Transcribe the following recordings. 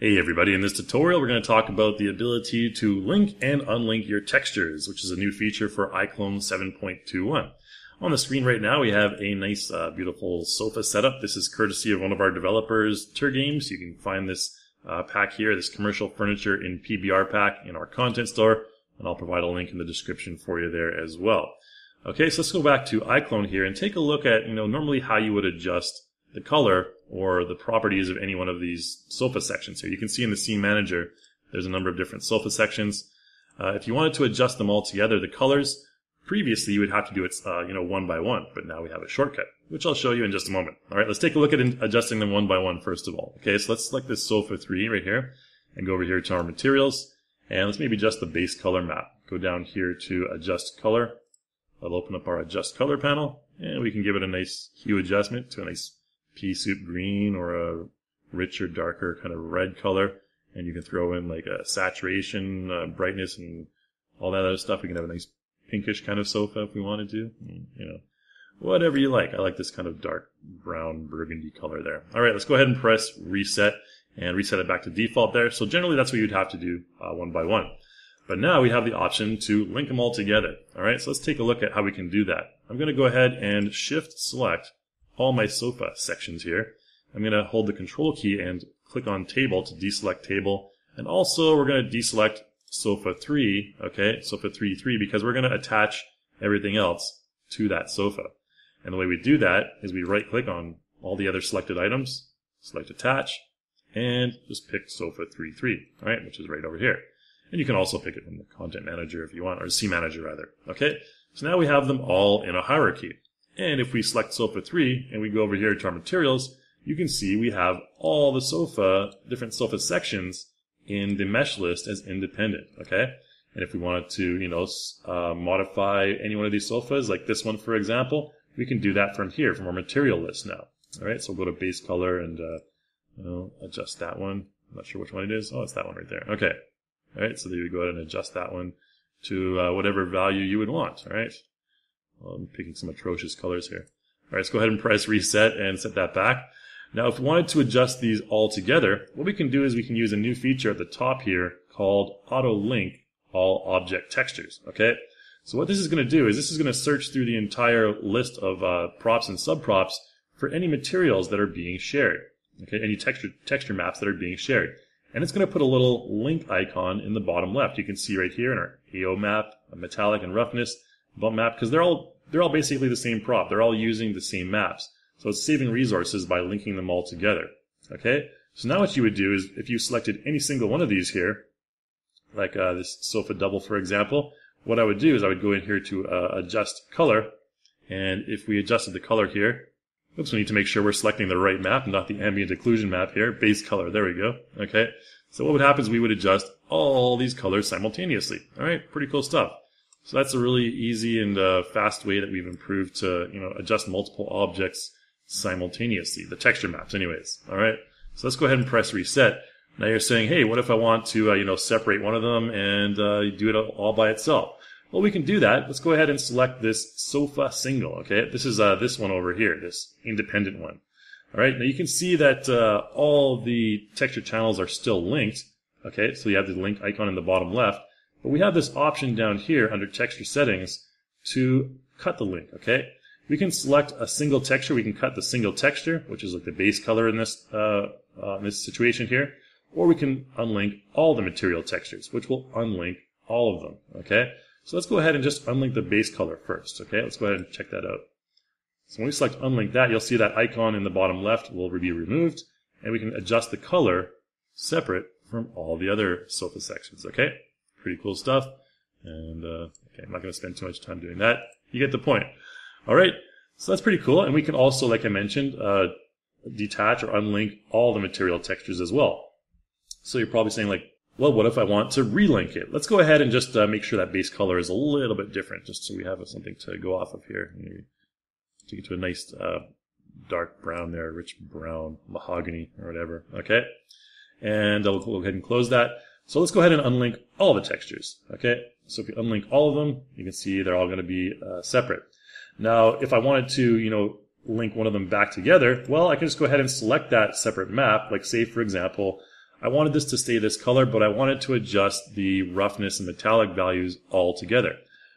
Hey everybody, in this tutorial we're going to talk about the ability to link and unlink your textures, which is a new feature for iClone 7.21. On the screen right now we have a nice beautiful sofa setup. This is courtesy of one of our developers, Turgames. You can find this pack here, this commercial furniture in PBR pack in our content store, and I'll provide a link in the description for you there as well. Okay, so let's go back to iClone here and take a look at, normally how you would adjust the color or the properties of any one of these sofa sections here. You can see in the Scene Manager, there's a number of different sofa sections. If you wanted to adjust them all together, the colors, previously you would have to do it, one by one, but now we have a shortcut, which I'll show you in just a moment. All right, let's take a look at adjusting them one by one first of all. Okay, so let's select this sofa 3 right here and go over here to our materials, and let's maybe adjust the base color map. Go down here to adjust color. I'll open up our adjust color panel, and we can give it a nice hue adjustment to a nice pea soup green or a richer, darker kind of red color, and you can throw in like a saturation, brightness, and all that other stuff. We can have a nice pinkish kind of sofa if we wanted to, whatever you like. I like this kind of dark brown burgundy color there. All right, let's go ahead and press reset and reset it back to default there. So generally that's what you'd have to do one by one, but now we have the option to link them all together. All right, so let's take a look at how we can do that. I'm going to go ahead and shift select all my sofa sections here. I'm going to hold the control key and click on table to deselect table, and also we're going to deselect sofa 3, okay, sofa 3, because we're going to attach everything else to that sofa. And the way we do that is we right click on all the other selected items, select attach, and just pick sofa 3, all right, which is right over here. And you can also pick it from the content manager if you want, or Scene Manager rather, okay. So now we have them all in a hierarchy. And if we select sofa 3 and we go over here to our materials, you can see we have all the sofa, different sofa sections in the mesh list as independent, okay? And if we wanted to, modify any one of these sofas, like this one, for example, we can do that from here, from our material list now. All right, so we'll go to base color and adjust that one. I'm not sure which one it is. Oh, it's that one right there. Okay. All right, so there you go ahead and adjust that one to whatever value you would want, all right? Well, I'm picking some atrocious colors here. All right, let's go ahead and press reset and set that back. Now, if we wanted to adjust these all together, what we can do is we can use a new feature at the top here called Auto Link All Object Textures, okay? So what this is going to do is this is going to search through the entire list of props and subprops for any materials that are being shared, okay, any texture maps that are being shared. And it's going to put a little link icon in the bottom left. You can see right here in our AO map, metallic and roughness, bump map, because they're all basically the same prop. They're all using the same maps. So it's saving resources by linking them all together. Okay? So now what you would do is if you selected any single one of these here, like this sofa double, for example, what I would do is I would go in here to adjust color, and if we adjusted the color here, oops, we need to make sure we're selecting the right map, not the ambient occlusion map here, base color, there we go. Okay? So what would happen is we would adjust all these colors simultaneously. All right? Pretty cool stuff. So that's a really easy and fast way that we've improved to, adjust multiple objects simultaneously, the texture maps anyways. All right, so let's go ahead and press reset. Now you're saying, hey, what if I want to, separate one of them and do it all by itself? Well, we can do that. Let's go ahead and select this sofa single, okay? This is this one over here, this independent one. All right, now you can see that all the texture channels are still linked, okay? So you have the link icon in the bottom left. But we have this option down here under texture settings to cut the link, okay? We can select a single texture. We can cut the single texture, which is like the base color in this situation here. Or we can unlink all the material textures, which will unlink all of them, okay? So let's go ahead and just unlink the base color first, okay? Let's go ahead and check that out. So when we select unlink that, you'll see that icon in the bottom left will be removed, and we can adjust the color separate from all the other sofa sections, okay? Pretty cool stuff, and okay, I'm not going to spend too much time doing that. You get the point. All right, so that's pretty cool, and we can also, like I mentioned, detach or unlink all the material textures as well. So you're probably saying, like, well, what if I want to relink it? Let's go ahead and just make sure that base color is a little bit different, just so we have something to go off of here. Maybe take it to a nice dark brown there, rich brown, mahogany, or whatever, okay? And I'll go ahead and close that. So let's go ahead and unlink all the textures, okay? So if you unlink all of them, you can see they're all going to be separate. Now, if I wanted to, link one of them back together, well, I can just go ahead and select that separate map. Like, say, for example, I wanted this to stay this color, but I wanted to adjust the roughness and metallic values all together.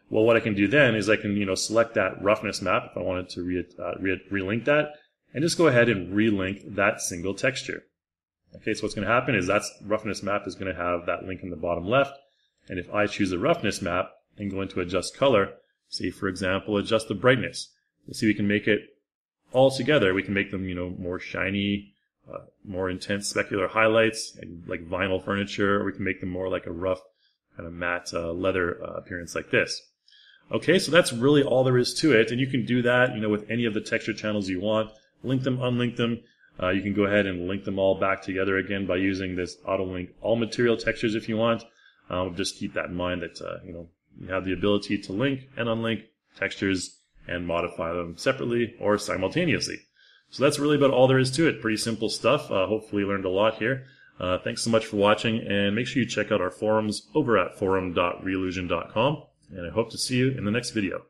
Well, what I can do then is I can, select that roughness map if I wanted to relink that, and just go ahead and relink that single texture. Okay, so what's going to happen is that roughness map is going to have that link in the bottom left, and if I choose the roughness map and go into adjust color, say for example adjust the brightness, you'll see we can make it all together. We can make them, more shiny, more intense specular highlights, like vinyl furniture, or we can make them more like a rough kind of matte leather appearance like this. Okay, so that's really all there is to it, and you can do that, with any of the texture channels you want. Link them, unlink them. You can go ahead and link them all back together again by using this Auto Link All Material Textures if you want. Just keep that in mind that you have the ability to link and unlink textures and modify them separately or simultaneously. So that's really about all there is to it. Pretty simple stuff. Hopefully you learned a lot here. Thanks so much for watching, and make sure you check out our forums over at forum.reillusion.com, and I hope to see you in the next video.